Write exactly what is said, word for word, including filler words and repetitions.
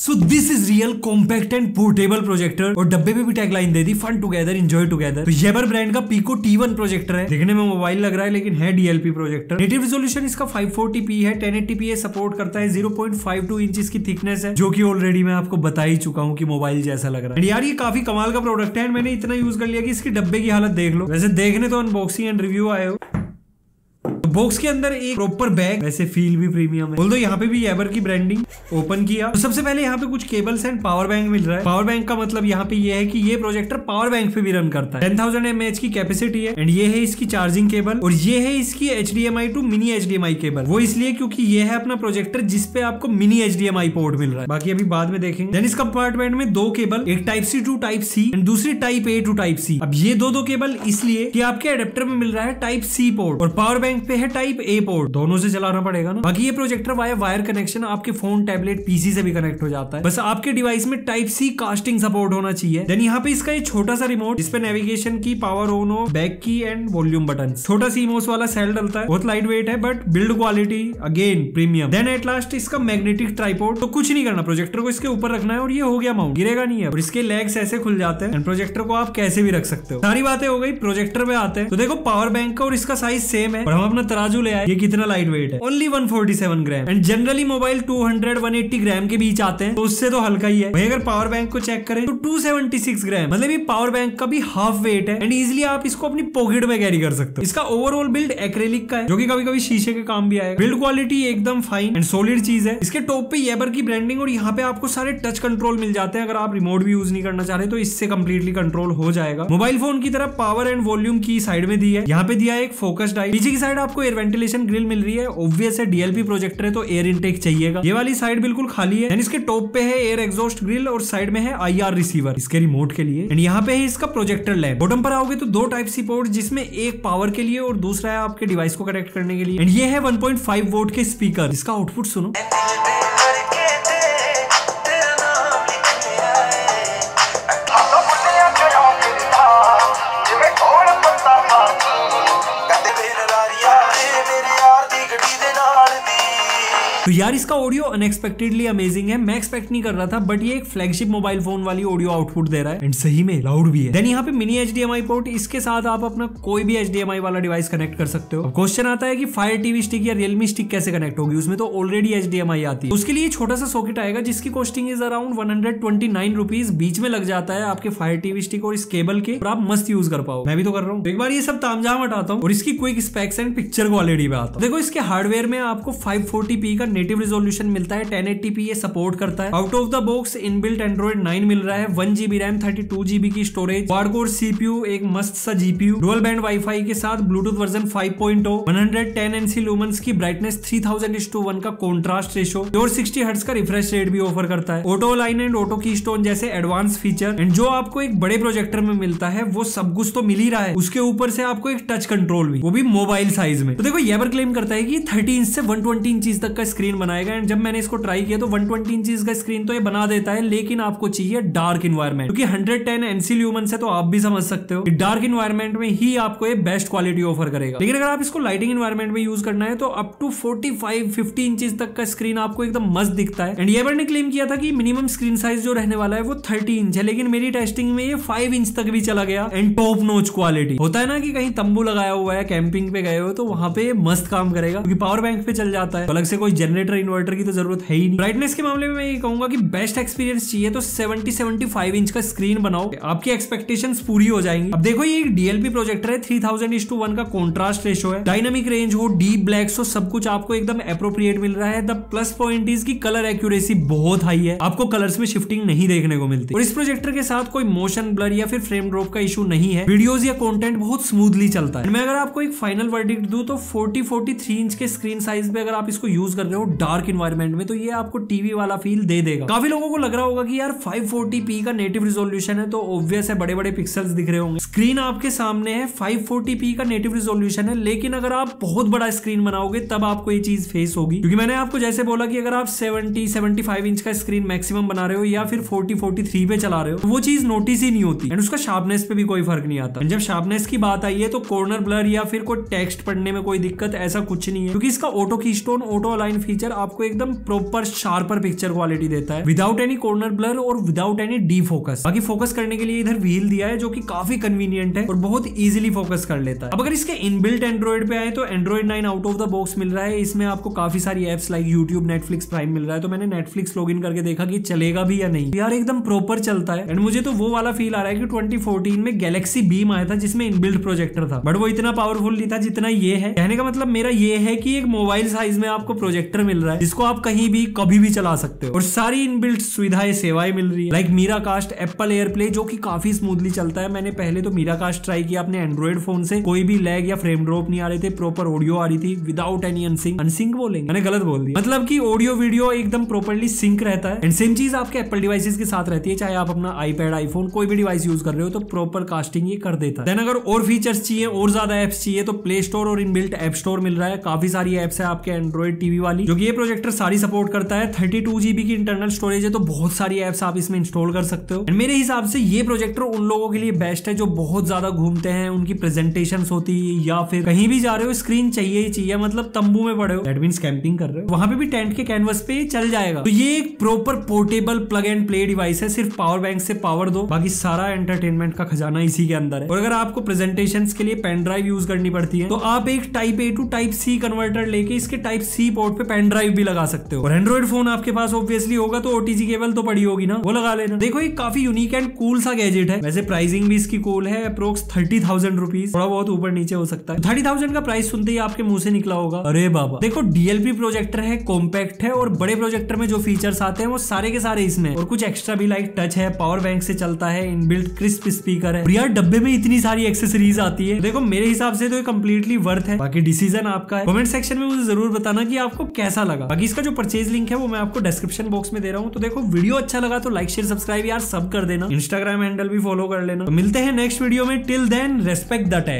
So this is real compact and portable projector. और डब्बे पे भी टैगलाइन दे दी, फन टुगेदर एंजॉय टुगेदर। तो येबर ब्रांड का पीको टी वन प्रोजेक्टर है, देखने में मोबाइल लग रहा है लेकिन है डीएलपी प्रोजेक्टर। नेटिव रिजोल्यूशन इसका फाइव फोर्टी पी है, टेन एटी पी सपोर्ट करता है, zero point five two inch की थिकनेस है, जो कि ऑलरेडी मैं आपको बता ही चुका हूँ कि मोबाइल जैसा लग रहा है। यार ये काफी कमाल का प्रोडक्ट है, मैंने इतना यूज कर लिया कि इसके डब्बे की हालत देख लो। वैसे देखने तो अनबॉक्सिंग एंड रिव्यू आए हो। बॉक्स के अंदर एक प्रॉपर बैग, वैसे फील भी प्रीमियम है। बोल दो यहाँ पे भी येबर की ब्रांडिंग। ओपन किया तो सबसे पहले यहाँ पे कुछ केबल्स एंड पावर बैंक मिल रहा है। पावर बैंक का मतलब यहाँ पे ये है कि ये प्रोजेक्टर पावर बैंक पे भी रन करता है। Ten thousand M A H की कैपेसिटी है एंड ये है इसकी चार्जिंग केबल और ये है इसकी H D M I to mini H D M I cable. वो इसलिए क्योंकि ये है अपना प्रोजेक्टर जिसपे आपको mini H D M I port मिल रहा है, बाकी अभी बाद में देखेंगे। देन इस कंपार्टमेंट में दो केबल, एक type C to type C and दूसरी type A to type C. अब ये दो दो केबल इसलिए कि आपके एडेप्टर में मिल रहा है टाइप सी पोर्ट और पावर बैंक पे है टाइप ए पोर्ट, दोनों से चलाना पड़ेगा ना। बाकी ये प्रोजेक्टर वाया वायर कनेक्शन आपके फोन, टैबलेट, पीसी से भी कनेक्ट हो जाता है, बस आपके डिवाइस में टाइप सी कास्टिंग सपोर्ट होना चाहिए। देन यहाँ पे इसका ये छोटा सा रिमोट जिसपे navigation key, power on off, back key and volume button. छोटा सी इमोस वाला सेल डलता है, बहुत लाइट वेट है but build quality again premium. Then at last इसका मैग्नेटिक ट्राइपोड। तो कुछ नहीं करना, प्रोजेक्टर को इसके ऊपर रखना है और ये हो गया माउंट, गिरेगा नहीं है। और इसके लेग्स ऐसे खुल जाते हैं, प्रोजेक्टर को आप कैसे भी रख सकते हो। सारी बातें हो गई, प्रोजेक्टर पे आते हैं। तो देखो पावर बैंक का और इसका साइज सेम है और हम अपना तराजू ले आए, ये कितना लाइट वेट है, only one forty seven gram. And generally mobile two hundred one eighty gram के बीच आते हैं, तो उससे तो हल्का ही है। वहीं अगर पावर बैंक को चेक करें तो टू सेवेंटी सिक्स ग्राम, मतलब ये पावर बैंक का भी हाफ वेट है एंड इजिली आप इसको अपनी पॉकेट में कैरी कर सकते हो। इसका ओवरऑल बिल्ड एक्रेलिक का है, जो कि कभी कभी शीशे के काम भी आएगा। बिल्ड क्वालिटी एकदम फाइन एंड सॉलिड चीज है। इसके टॉप पे येबर की ब्रांडिंग और यहाँ पे आपको सारे टच कंट्रोल मिल जाते हैं। अगर आप रिमोट भी यूज नहीं करना चाह रहे तो इससे कम्प्लीटली कंट्रोल हो जाएगा। मोबाइल फोन की तरह पावर एंड वॉल्यूम की साइड में दी है, यहाँ पे दिया है एक फोकस डायल। पीछे की साइड आपको एयर वेंटिलेशन ग्रिल मिल रही है, ऑब्वियस है डीएलपी प्रोजेक्टर है तो एयर इनटेक चाहिएगा। ये वाली साइड बिल्कुल खाली है एंड इसके टॉप पे है एयर एग्जॉस्ट ग्रिल और साइड में है आईआर रिसीवर इसके रिमोट के लिए एंड यहाँ पे है इसका प्रोजेक्टर लैंप। बॉटम पर आओगे तो दो टाइप सी पोर्ट, जिसमें एक पावर के लिए और दूसरा है आपके डिवाइस को कनेक्ट करने के लिए। एंड ये है वन पॉइंट फाइव वोल्ट के स्पीकर, इसका आउटपुट सुनो। तो यार इसका ऑडियो अनएक्सपेक्टेडली अमेजिंग है, मैं एक्सपेक्ट नहीं कर रहा था बट ये एक फ्लैगशिप मोबाइल फोन वाली ऑडियो आउटपुट दे रहा है एंड सही में लाउड भी है। देन यहाँ पे मिनी एचडीएमआई पोर्ट, इसके साथ आप अपना कोई भी एचडीएमआई वाला डिवाइस कनेक्ट कर सकते हो। क्वेश्चन आता है कि फायर टीवी स्टिक या रियलमी स्टिक कैसे कनेक्ट होगी, उसमें तो ऑलरेडी एचडीएमआई आती है। उसके लिए छोटा सा सॉकेट आएगा जिसकी costing is around one hundred twenty nine rupees, बीच में लग जाता है आपके फायर टीवी स्टिक और इस केबल के, और आप मस्त यूज कर पाओ। मैं भी तो कर रहा हूँ। एक बार ये सब तामझाम हटाता हूँ और इसकी quick specs and picture quality पे आता हूँ। देखो इसके हार्डवेयर में आपको फाइव फोर्टी पी का नेटिव रिजोल्यूशन मिलता है, टेन एटी पी ये सपोर्ट करता है। Out of the box inbuilt Android nine मिल रहा है, one GB RAM, thirty two GB की स्टोरेज, क्वाड कोर सीपीयू, एक मस्त सा जीपीयू, डुअल बैंड वाईफाई के साथ, Bluetooth version five point o, one hundred ten NC lumens की brightness, three thousand is to one का कॉन्ट्रास्ट रेशो और sixty hertz का रिफ्रेश रेट भी ऑफर करता है। Auto line and auto keystone जैसे एडवांस फीचर एंड जो आपको एक बड़े प्रोजेक्टर में मिलता है वो सब कुछ तो मिल ही रहा है, उसके ऊपर से आपको एक टच कंट्रोल भी, वो भी मोबाइल साइज में। तो देखो येबर क्लेम करता है कि थर्टी इंच से वन ट्वेंटी इंच तक का स्क्रीन बनाएगा एंड जब मैंने इसको ट्राई किया तो वन ट्वेंटी इंच का स्क्रीन तो ये बना देता है, लेकिन आपको चाहिए डार्क इन्वायरमेंट, क्योंकि हंड्रेड टेन एनसी ल्यूमेंस है तो आप भी समझ सकते हो कि डार्क इन्वायरमेंट में ही आपको ये बेस्ट क्वालिटी ऑफर करेगा। लेकिन अगर आप इसको लाइटिंग इन्वायरमेंट में यूज करना है तो up to forty five fifty inch तक का स्क्रीन आपको एकदम मस्त दिखता है। एंड येबर ने क्लेम किया था कि मिनिमम स्क्रीन साइज जो रहने वाला है वो थर्टी इंच है, लेकिन मेरी टेस्टिंग में ये फाइव इंच तक भी चला गया एंड टॉप नॉच क्वालिटी। होता है ना कि कहीं तंबू लगाया हुआ है, कैंपिंग पे गए हो तो वहां पे मस्त काम करेगा, क्योंकि पावर बैंक पे चल जाता है, अलग से कोई जनरेटर इन्वर्टर की तो जरूरत है ही नहीं। ब्राइटनेस के मामले में मैं ये कहूंगा कि बेस्ट एक्सपीरियंस चाहिए तो सेवेंटी सेवेंटी फाइव इंच का स्क्रीन बनाओ, आपकी एक्सपेक्टेशंस पूरी हो जाएंगी। अब देखो ये एक डीएलपी प्रोजेक्टर है, three thousand is to one का कॉन्ट्रास्ट रेशो है, डायनामिक रेंज हो, डीप ब्लैक्स हो, सब कुछ आपको एकदम एप्रोप्रिएट मिल रहा है। द प्लस पॉइंट इज की कलर एक्यूरेसी बहुत हाई है, आपको कलर्स में शिफ्टिंग नहीं देखने को मिलती और इस प्रोजेक्टर के साथ कोई मोशन ब्लर या फिर फ्रेम ड्रॉप का इशू नहीं है। वीडियोज या कॉन्टेंट बहुत स्मूथली चलता है। मैं अगर आपको एक फाइनल वर्डिक्ट दूं तो फोर्टी फोर्टी थ्री इंच के स्क्रीन साइज पे अगर आप इसको यूज कर रहे हो डार्क इन्वायरमेंट में तो ये आपको टीवी वाला फील दे देगा। काफी लोगों को लग रहा होगा कि यार फाइव फोर्टी पी का नेटिव रिजोल्यूशन है तो ऑब्वियस है बड़े बड़े पिक्सल्स दिख रहे होंगे। स्क्रीन आपके सामने है, फाइव फोर्टी पी का नेटिव रिजोल्यूशन है, लेकिन अगर आप बहुत बड़ा स्क्रीन बनाओगे तब आपको ये चीज फेस होगी, क्योंकि मैंने आपको जैसे बोला कि अगर आप सेवेंटी सेवेंटी फाइव इंच का स्क्रीन मैक्सिमम बना रहे हो या फिर फोर्टी फोर्टी थ्री पे चला रहे हो तो वो चीज नोटिस ही नहीं होती एंड उसका शार्पनेस पे भी कोई फर्क नहीं आता। जब शार्पनेस की बात आई है तो कॉर्नर ब्लर या फिर कोई टेक्स्ट पढ़ने में कोई दिक्कत ऐसा कुछ नहीं है, क्योंकि इसका auto keystone, auto align feature आपको एकदम प्रॉपर शार्पर पिक्चर क्वालिटी देता है विदाउट एनी कॉर्नर ब्लर और विदाउट एनी डी फोकस। बाकी फोकस करने के लिए इधर व्हील दिया है जो कि काफी कन्वीनियंट है और बहुत इजिली फोकस कर लेता है। अब अगर इसके इनबिल्ट एंड्रॉइड पे आए तो Android nine out of the box मिल रहा है। इसमें आपको काफी सारी apps like YouTube, Netflix, Prime मिल रहा है। तो मैंने नेटफ्लिक्स लॉग इन करके देखा कि चलेगा भी या नहीं, यार एकदम प्रॉपर चलता है। एंड मुझे तो वो वाला फील आ रहा है कि ट्वेंटी फोर्टीन में गैलेक्सी बीम आया था जिसमें इनबिल्ट प्रोजेक्टर था, बट वो इतना पावरफुल नहीं था जितना ये है। कहने का मतलब मेरा ये है कि एक मोबाइल साइज में आपको प्रोजेक्टर मिल रहा है जिसको आप कहीं भी कभी भी चला सकते हो और सारी इनबिल्ट सुविधाएं सेवाएं मिल रही है लाइक मीराकास्ट, एप्पल एयरप्ले जो कि काफी स्मूथली चलता है। मैंने पहले तो मीराकास्ट ट्राई किया अपने एंड्रॉइड फोन से, कोई भी लैग या फ्रेम ड्रॉप नहीं आ रहे थे, प्रॉपर ऑडियो आ रही थी विदाउट एनी अनसिंक। अनसिंक बोलेंगे, मैंने गलत बोल दिया, मतलब कि ऑडियो वीडियो एकदम प्रॉपर्ली सिंक रहता है। एंड सेम चीज आपके एप्पल डिवाइसेस के साथ रहती है, चाहे आप अपना आईपैड, आईफोन कोई भी डिवाइस यूज कर रहे हो तो प्रॉपर कास्टिंग ये कर देता है। देन अगर और फीचर्स चाहिए, और ज्यादा एप्स चाहिए तो प्ले स्टोर और इनबिल्ट एप स्टोर मिल रहा है। काफी सारी एप्स है आपके एंड्रॉइड टीवी वाली जो कि ये प्रोजेक्टर सारी सपोर्ट करता है। थर्टी टू जीबी की इंटरनल स्टोरेज है तो बहुत सारी एप्स आप इसमें इंस्टॉल कर सकते हो। एंड मेरे हिसाब से ये प्रोजेक्टर उन लोगों के लिए बेस्ट है जो बहुत ज्यादा घूमते हैं, उनकी प्रेजेंटेशन होती है या फिर कहीं भी जा रहे हो स्क्रीन चाहिए ही चाहिए, मतलब तंबू में पड़े हो, दैट मींस कैंपिंग कर रहे हो, वहां पे भी टेंट के कैनवस पे चल जाएगा। तो ये एक proper portable plug and play device है, सिर्फ पावर बैंक से पावर दो, बाकी सारा एंटरटेनमेंट का खजाना इसी के अंदर है। और अगर आपको प्रेजेंटेशन के लिए पेन ड्राइव यूज करनी पड़ती है तो आप एक type A to type C converter लेके इसके टाइप सी पोर्ट पे पेन ड्राइव भी लगा सकते हो। और एंड्रॉइड फोन आपके पास ऑब्वियसली होगा तो ओटीजी केबल तो पड़ी होगी ना, वो लगा लेना। देखो ये काफी यूनिक एंड कूल सा गैजेट है। वैसे प्राइसिंग भी इसकी कूल है, अप्रोक्स थर्टी थाउजेंड रुपीज, थोड़ा बहुत ऊपर नीचे हो सकता है। थर्टी थाउजेंड का प्राइस सुनते ही आपके मुंह से निकला होगा अरे बाबा। देखो डीएलपी प्रोजेक्टर है, कॉम्पैक्ट है और बड़े प्रोजेक्टर में जो फीचर्स आते हैं वो सारे के सारे इसमें, और कुछ एक्स्ट्रा भी लाइक टच है, पावर बैंक से चलता है, इनबिल्ट क्रिस्प स्पीकर है। यार डब्बे में इतनी सारी एक्सेसरीज आती है, देखो मेरे हिसाब से तो ये कंप्लीटली वर्थ है। बाकी डिसीजन आपका है, कमेंट सेक्शन में मुझे जरूर बताना कि आपको कैसा लगा। बाकी इसका जो परचेज लिंक है वो मैं आपको डिस्क्रिप्शन बॉक्स में दे रहा हूँ। तो देखो वीडियो अच्छा लगा तो लाइक शेयर सब्सक्राइब यार सब कर देना, इंस्टाग्राम हैंडल भी फॉलो कर लेना। तो मिलते हैं नेक्स्ट वीडियो में, till then respect the take.